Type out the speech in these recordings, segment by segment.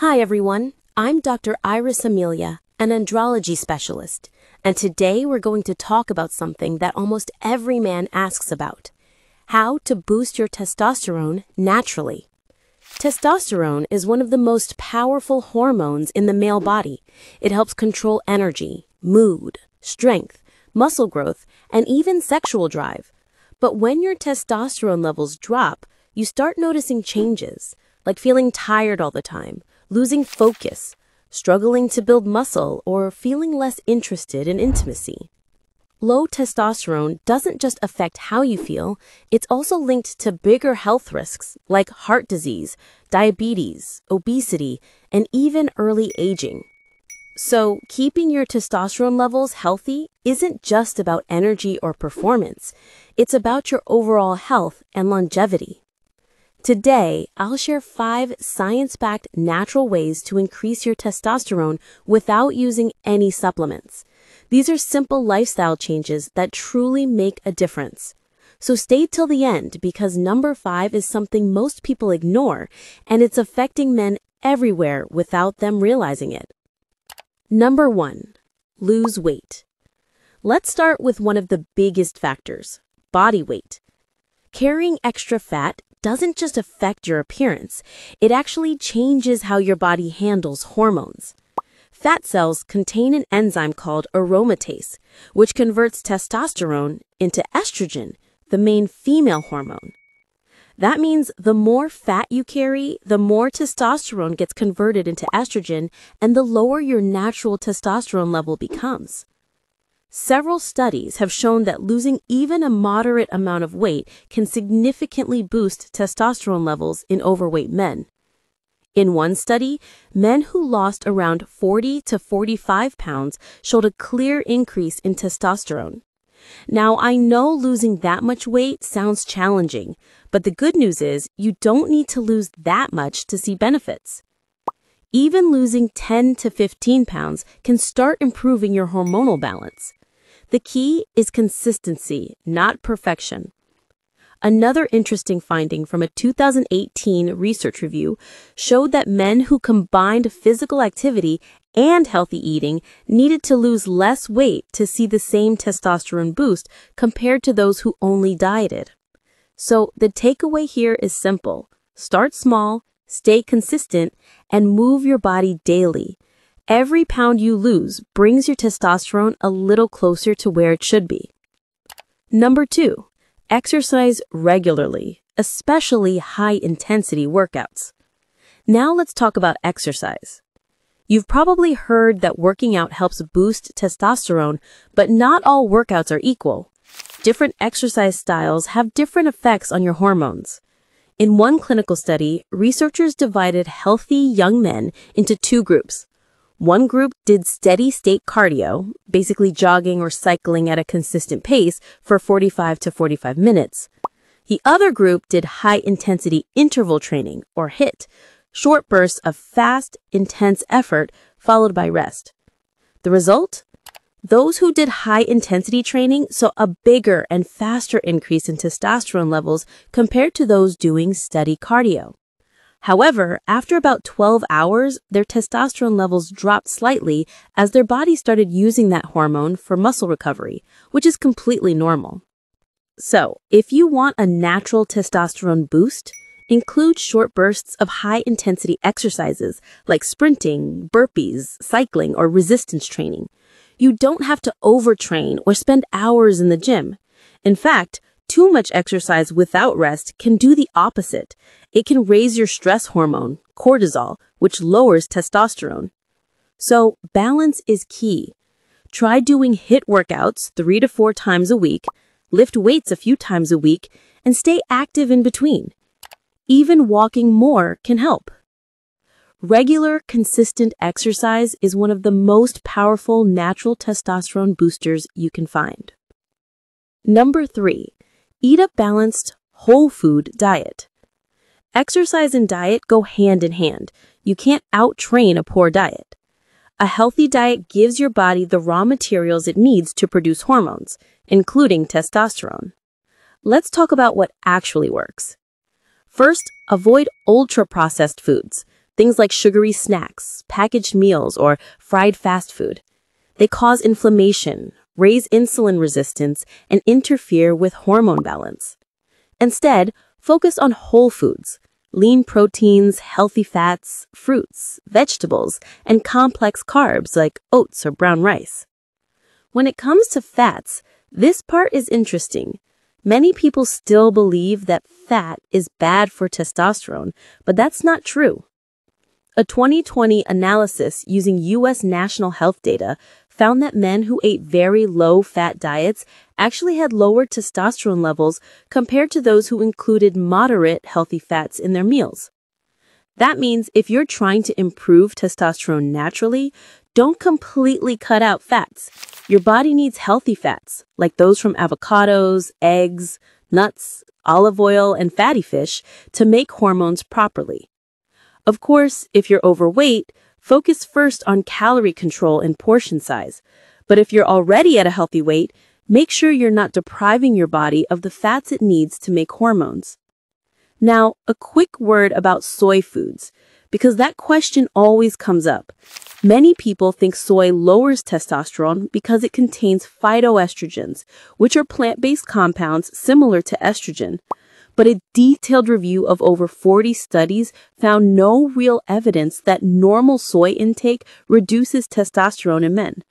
Hi everyone, I'm Dr. Iris Amelia, an andrology specialist, and today we're going to talk about something that almost every man asks about: how to boost your testosterone naturally. Testosterone is one of the most powerful hormones in the male body. It helps control energy, mood, strength, muscle growth, and even sexual drive. But when your testosterone levels drop, you start noticing changes, like feeling tired all the time, losing focus, struggling to build muscle, or feeling less interested in intimacy. Low testosterone doesn't just affect how you feel, it's also linked to bigger health risks like heart disease, diabetes, obesity, and even early aging. So, keeping your testosterone levels healthy isn't just about energy or performance, it's about your overall health and longevity. Today, I'll share 5 science-backed natural ways to increase your testosterone without using any supplements. These are simple lifestyle changes that truly make a difference. So stay till the end, because number 5 is something most people ignore, and it's affecting men everywhere without them realizing it. Number 1. Lose weight. Let's start with one of the biggest factors: body weight. Carrying extra fat doesn't just affect your appearance, it actually changes how your body handles hormones. Fat cells contain an enzyme called aromatase, which converts testosterone into estrogen, the main female hormone. That means the more fat you carry, the more testosterone gets converted into estrogen, and the lower your natural testosterone level becomes. Several studies have shown that losing even a moderate amount of weight can significantly boost testosterone levels in overweight men. In one study, men who lost around 40 to 45 pounds showed a clear increase in testosterone. Now, I know losing that much weight sounds challenging, but the good news is you don't need to lose that much to see benefits. Even losing 10 to 15 pounds can start improving your hormonal balance. The key is consistency, not perfection. Another interesting finding from a 2018 research review showed that men who combined physical activity and healthy eating needed to lose less weight to see the same testosterone boost compared to those who only dieted. So the takeaway here is simple: start small, stay consistent, and move your body daily. Every pound you lose brings your testosterone a little closer to where it should be. Number 2, exercise regularly, especially high-intensity workouts. Now let's talk about exercise. You've probably heard that working out helps boost testosterone, but not all workouts are equal. Different exercise styles have different effects on your hormones. In one clinical study, researchers divided healthy young men into 2 groups. One group did steady-state cardio, basically jogging or cycling at a consistent pace for 45 to 45 minutes. The other group did high-intensity interval training, or HIIT, short bursts of fast, intense effort followed by rest. The result? Those who did high-intensity training saw a bigger and faster increase in testosterone levels compared to those doing steady cardio. However, after about 12 hours, their testosterone levels dropped slightly as their body started using that hormone for muscle recovery, which is completely normal. So, if you want a natural testosterone boost, include short bursts of high-intensity exercises like sprinting, burpees, cycling, or resistance training. You don't have to overtrain or spend hours in the gym. In fact, too much exercise without rest can do the opposite. It can raise your stress hormone, cortisol, which lowers testosterone. So, balance is key. Try doing HIIT workouts 3 to 4 times a week, lift weights a few times a week, and stay active in between. Even walking more can help. Regular, consistent exercise is one of the most powerful natural testosterone boosters you can find. Number 3. Eat a balanced, whole food diet. Exercise and diet go hand in hand. You can't out-train a poor diet. A healthy diet gives your body the raw materials it needs to produce hormones, including testosterone. Let's talk about what actually works. First, avoid ultra-processed foods. Things like sugary snacks, packaged meals, or fried fast food. They cause inflammation, raise insulin resistance, and interfere with hormone balance. Instead, focus on whole foods, lean proteins, healthy fats, fruits, vegetables, and complex carbs like oats or brown rice. When it comes to fats, this part is interesting. Many people still believe that fat is bad for testosterone, but that's not true. A 2020 analysis using U.S. national health data found that men who ate very low-fat diets actually had lower testosterone levels compared to those who included moderate healthy fats in their meals. That means if you're trying to improve testosterone naturally, don't completely cut out fats. Your body needs healthy fats, like those from avocados, eggs, nuts, olive oil, and fatty fish, to make hormones properly. Of course, if you're overweight, focus first on calorie control and portion size. But if you're already at a healthy weight, make sure you're not depriving your body of the fats it needs to make hormones. Now, a quick word about soy foods, because that question always comes up. Many people think soy lowers testosterone because it contains phytoestrogens, which are plant-based compounds similar to estrogen. But a detailed review of over 40 studies found no real evidence that normal soy intake reduces testosterone in men.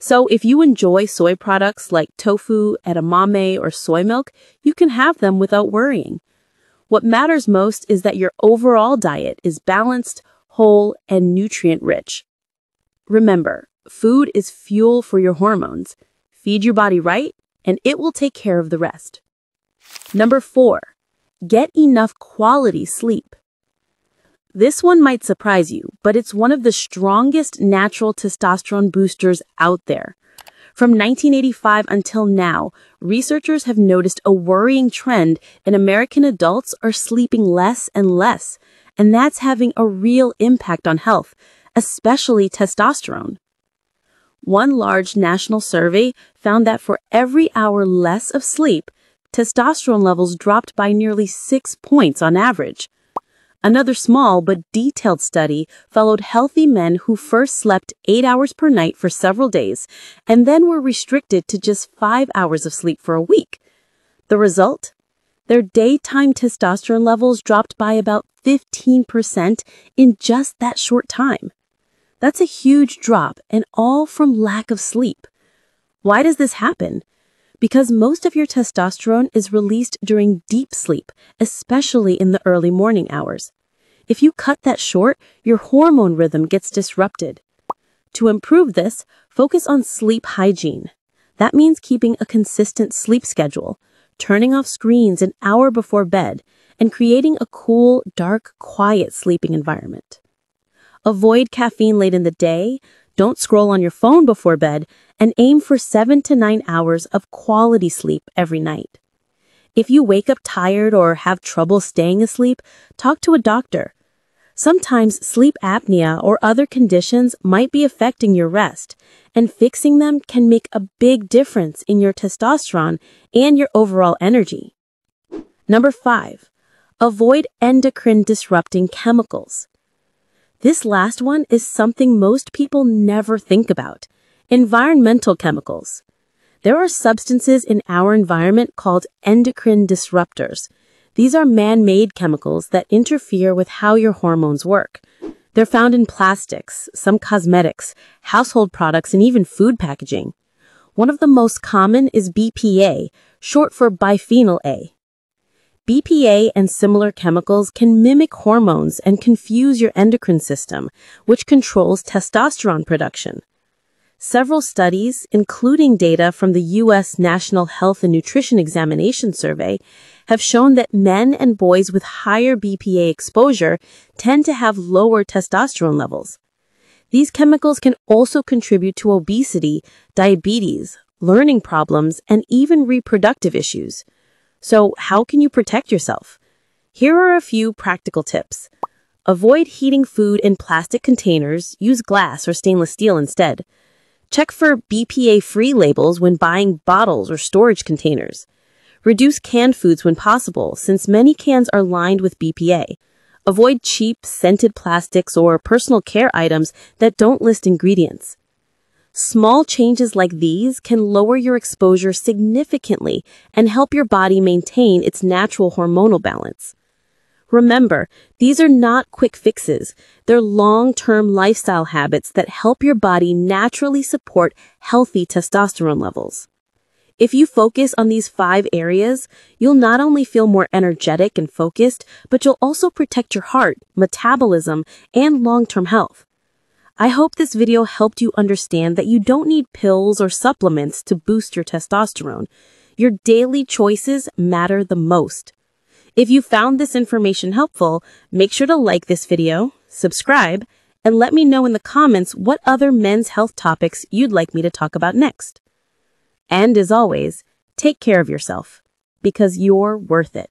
So if you enjoy soy products like tofu, edamame, or soy milk, you can have them without worrying. What matters most is that your overall diet is balanced, whole, and nutrient-rich. Remember, food is fuel for your hormones. Feed your body right, and it will take care of the rest. Number 4. Get enough quality sleep. This one might surprise you, but it's one of the strongest natural testosterone boosters out there. From 1985 until now, researchers have noticed a worrying trend in American adults are sleeping less and less, and that's having a real impact on health, especially testosterone. One large national survey found that for every hour less of sleep, testosterone levels dropped by nearly 6 points on average. Another small but detailed study followed healthy men who first slept 8 hours per night for several days and then were restricted to just 5 hours of sleep for a week. The result? Their daytime testosterone levels dropped by about 15% in just that short time. That's a huge drop, and all from lack of sleep. Why does this happen? Because most of your testosterone is released during deep sleep, especially in the early morning hours. If you cut that short, your hormone rhythm gets disrupted. To improve this, focus on sleep hygiene. That means keeping a consistent sleep schedule, turning off screens an hour before bed, and creating a cool, dark, quiet sleeping environment. Avoid caffeine late in the day, don't scroll on your phone before bed, and aim for 7 to 9 hours of quality sleep every night. If you wake up tired or have trouble staying asleep, talk to a doctor. Sometimes sleep apnea or other conditions might be affecting your rest, and fixing them can make a big difference in your testosterone and your overall energy. Number 5, avoid endocrine-disrupting chemicals. This last one is something most people never think about. Environmental chemicals. There are substances in our environment called endocrine disruptors. These are man-made chemicals that interfere with how your hormones work. They're found in plastics, some cosmetics, household products, and even food packaging. One of the most common is BPA, short for bisphenol A. BPA and similar chemicals can mimic hormones and confuse your endocrine system, which controls testosterone production. Several studies, including data from the U.S. National Health and Nutrition Examination Survey, have shown that men and boys with higher BPA exposure tend to have lower testosterone levels. These chemicals can also contribute to obesity, diabetes, learning problems, and even reproductive issues. So, how can you protect yourself? Here are a few practical tips. Avoid heating food in plastic containers. Use glass or stainless steel instead. Check for BPA-free labels when buying bottles or storage containers. Reduce canned foods when possible, since many cans are lined with BPA. Avoid cheap, scented plastics or personal care items that don't list ingredients. Small changes like these can lower your exposure significantly and help your body maintain its natural hormonal balance. Remember, these are not quick fixes. They're long-term lifestyle habits that help your body naturally support healthy testosterone levels. If you focus on these 5 areas, you'll not only feel more energetic and focused, but you'll also protect your heart, metabolism, and long-term health. I hope this video helped you understand that you don't need pills or supplements to boost your testosterone. Your daily choices matter the most. If you found this information helpful, make sure to like this video, subscribe, and let me know in the comments what other men's health topics you'd like me to talk about next. And as always, take care of yourself, because you're worth it.